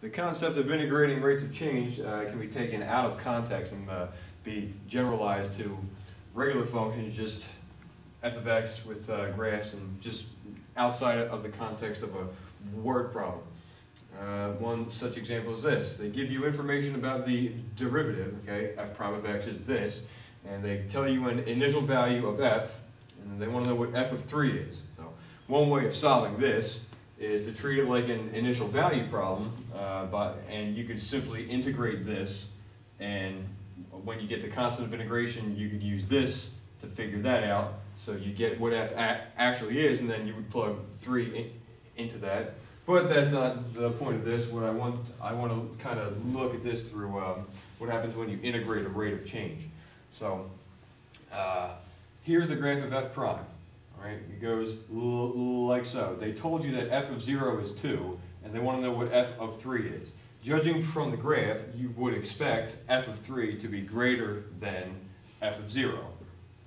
The concept of integrating rates of change can be taken out of context and be generalized to regular functions, just f of x with graphs, and just outside of the context of a word problem. One such example is this. They give you information about the derivative, okay, f prime of x is this, and they tell you an initial value of f, and they want to know what f of 3 is. So one way of solving this is to treat it like an initial value problem, and you could simply integrate this, and when you get the constant of integration, you could use this to figure that out, so you get what f actually is, and then you would plug 3 into that. But that's not the point of this. What I want to kind of look at this through what happens when you integrate a rate of change. So here's the graph of f prime. Right? It goes like so. They told you that f of 0 is 2, and they want to know what f of 3 is. Judging from the graph, you would expect f of 3 to be greater than f of 0,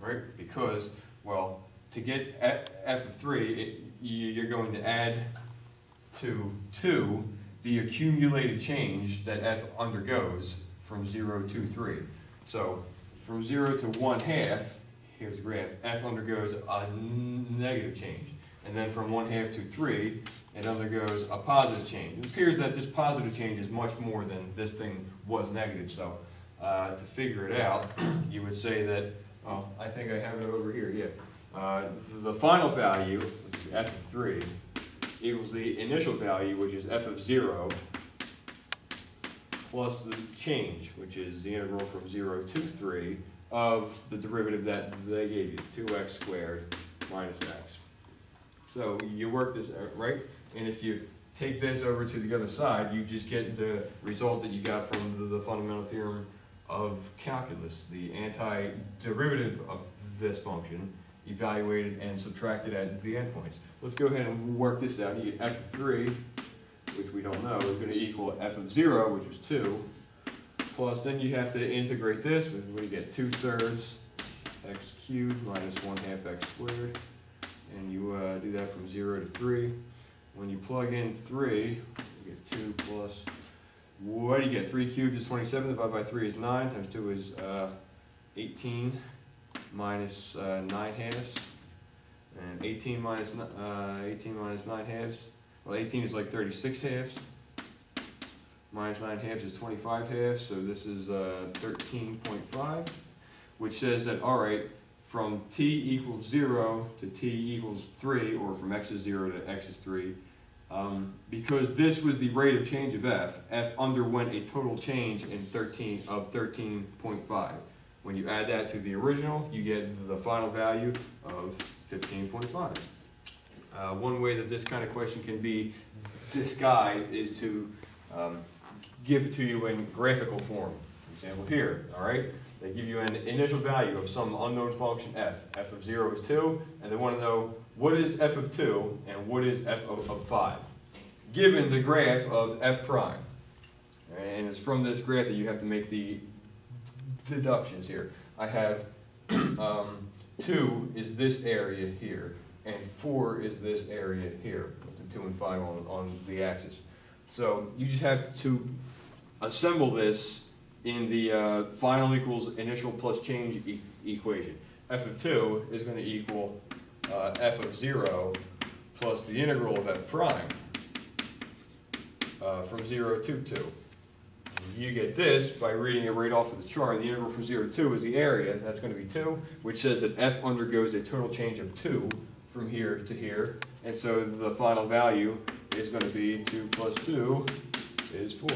right? Because, well, to get f of 3, you're going to add to 2 the accumulated change that f undergoes from 0 to 3. So from 0 to 1/2, here's the graph, f undergoes a negative change. And then from 1/2 to 3, it undergoes a positive change. It appears that this positive change is much more than this thing was negative. So to figure it out, you would say that, oh, I think I have it over here, yeah. The final value, which is f of 3, equals the initial value, which is f of 0, plus the change, which is the integral from 0 to 3, of the derivative that they gave you, 2x squared minus x. So you work this out, right? And if you take this over to the other side, you just get the result that you got from the fundamental theorem of calculus, the antiderivative of this function, evaluated and subtracted at the endpoints. Let's go ahead and work this out. You get f of 3, which we don't know, is going to equal f of 0, which was 2, plus, then you have to integrate this, we get 2/3 x cubed minus 1/2 x squared, and you do that from 0 to 3. When you plug in 3, you get 2 plus, what do you get? 3 cubed is 27, divided by 3 is 9, times 2 is 18, minus 9/2, and 18 minus 9/2, well 18 is like 36/2. Minus 9/2 is 25/2, so this is 13.5, which says that, all right, from t equals 0 to t equals 3, or from x is 0 to x is 3, because this was the rate of change of f underwent a total change in 13.5. When you add that to the original, you get the final value of 15.5. One way that this kind of question can be disguised is to give it to you in graphical form. For example here, all right? They give you an initial value of some unknown function f. f of 0 is 2, and they want to know what is f of 2 and what is f of 5, given the graph of f prime. And it's from this graph that you have to make the deductions here. I have 2 is this area here, and 4 is this area here, with the 2 and 5 on the axis. So you just have to assemble this in the final equals initial plus change equation. f of 2 is going to equal f of 0 plus the integral of f prime from 0 to 2. You get this by reading it right off of the chart. The integral from 0 to 2 is the area. That's going to be 2, which says that f undergoes a total change of 2 from here to here. And so the final value is going to be 2 plus 2 is 4.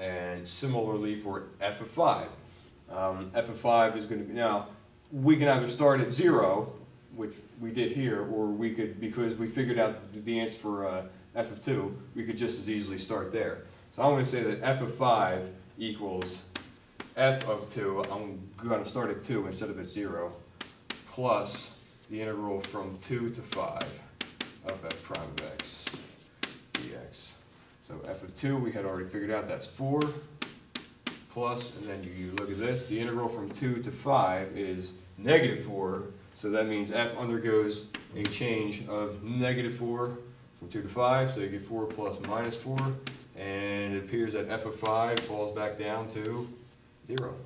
And similarly for f of 5. F of 5 is going to be, now, we can either start at 0, which we did here, or we could, because we figured out the answer for f of 2, we could just as easily start there. So I'm going to say that f of 5 equals f of 2, I'm going to start at 2 instead of at 0, plus the integral from 2 to 5 of f prime of x dx. So f of 2 we had already figured out, that's 4, plus, and then you look at this, the integral from 2 to 5 is negative 4, so that means f undergoes a change of negative 4 from 2 to 5, so you get 4 plus minus 4, and appears that f of 5 falls back down to 0.